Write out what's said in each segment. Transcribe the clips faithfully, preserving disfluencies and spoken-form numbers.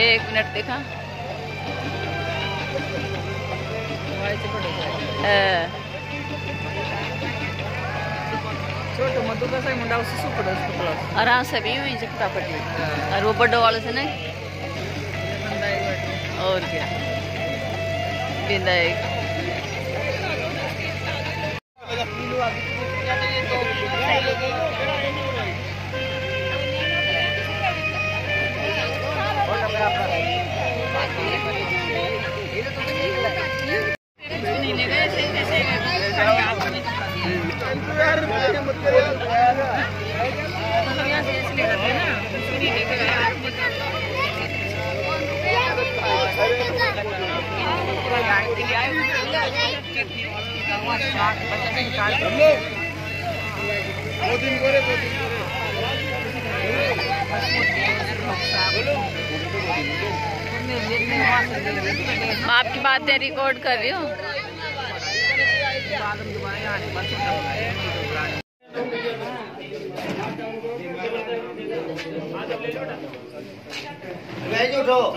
एक मिनट देखा छोटो मधु का सही मुंडा उसी सुपर डस्ट प्लस आराम से भी हुई जब तापटी और वो बड़े वाले से नहीं और क्या बिंदा एक आपकी बातें रिकॉर्ड कर रही हूँ। बच्ची आई बैठ जाओ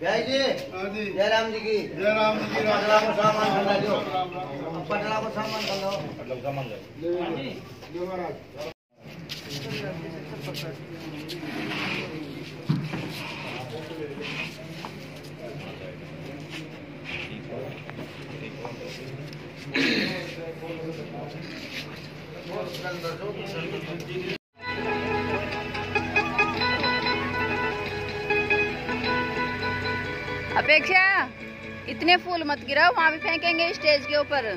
जय जी जय राम जी की जय राम जी की पटला को सामान कर लो पटला को सामान कर लो पटला को सामान ले ले महाराज अपेक्षा इतने फूल मत गिराओ वहाँ भी फेंकेंगे स्टेज के ऊपर।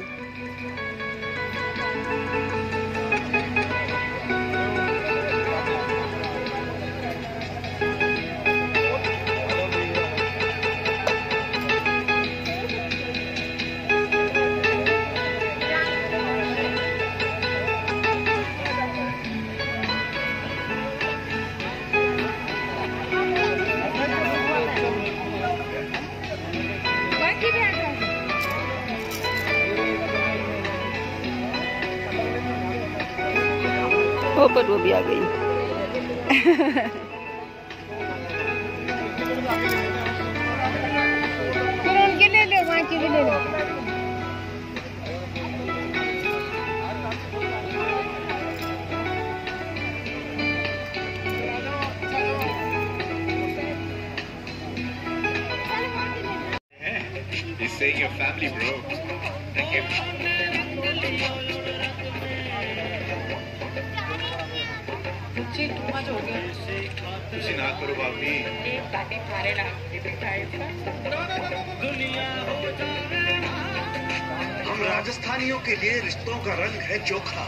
पर वो भी आ गई फिर उनके ले लो वहाँ की भी ले लो He's saying your family broke. जी तुम्हारा जो गया उसी नाथ पर बाबी एक ताटी थारे ना दिखाई दुनिया हो जावे हम राजस्थानियों के लिए रिश्तों का रंग है चोखा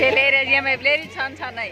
खेले रजिया में प्लेरी छान छान आई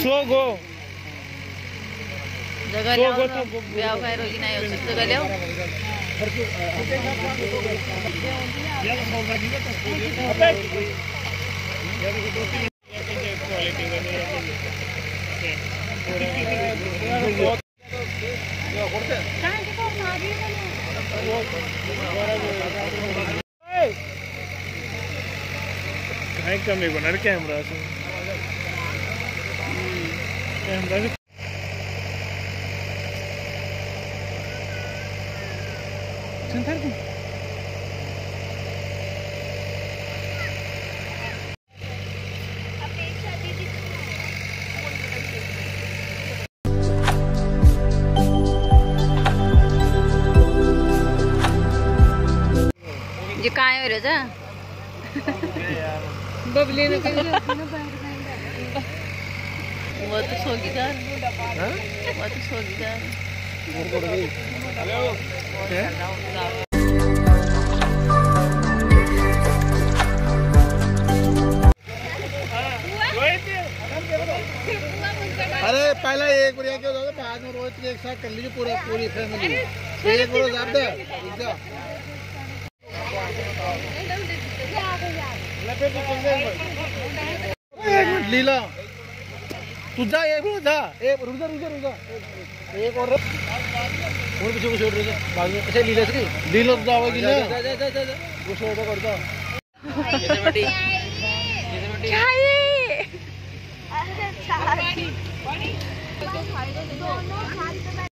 Slow go. जगह ले आओ ना व्यापार रोजी नहीं हो सकता जगह ले आओ कहीं कमी बना रखे हैं हमरा से कैमरा संतर को अपेक्षा दीदी ये काय हो रजा बबली ने कह दिया ना बैंक में वो तो सो गया हां वो तो सो गया हेलो Yeah. अरे पहला एक बढ़िया क्यों होता है बाद में रोज एक साथ कर लीजिए पूरा पूरी फैमिली एक रोज आप दे एक मिनट लीला तुझा एक रोज था एक रुक जा रुक जा रुक जा एक और और पीछे कुछ और रहा बाद में अच्छा लीला श्री लीला तो आवेगी ना जा जा जा जा कुछ और करता जैसे बेटी जैसे बेटी चाहिए अरे चाहिए बड़ी बड़ी खाने को दो नो खाने